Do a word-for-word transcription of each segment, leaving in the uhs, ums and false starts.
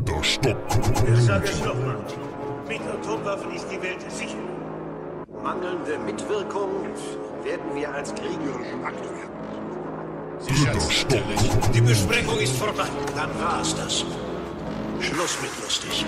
dritter Stock. Ich sage es nochmal. Mit Atomwaffen ist die Welt sicher. Mangelnde Mitwirkung werden wir als kriegerischen Akt werden. Sicherheitsstelle. Die Besprechung ist vorbei. Dann war es das. Schluss mit lustig.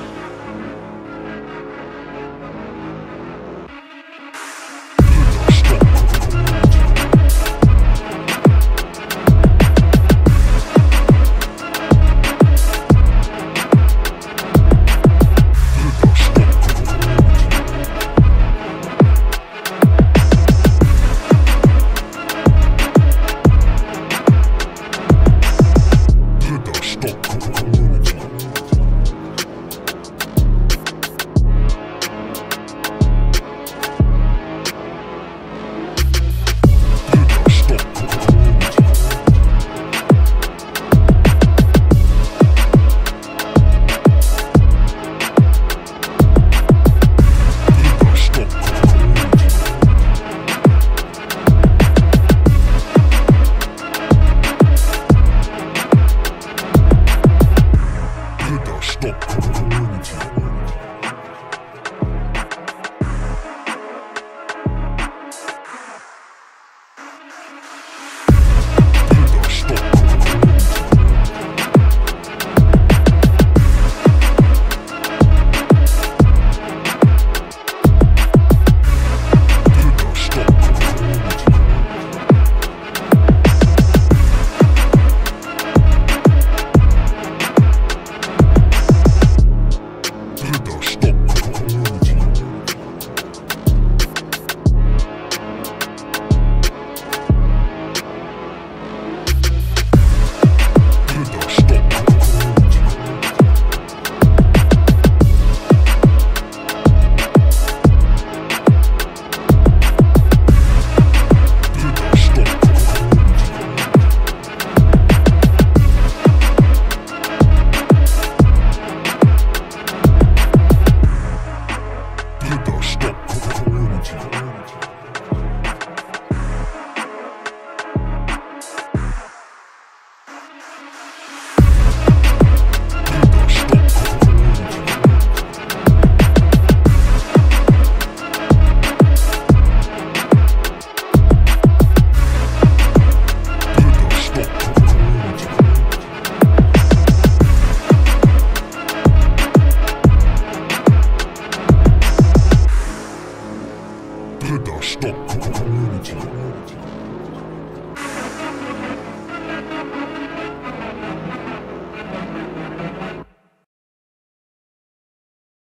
Stop.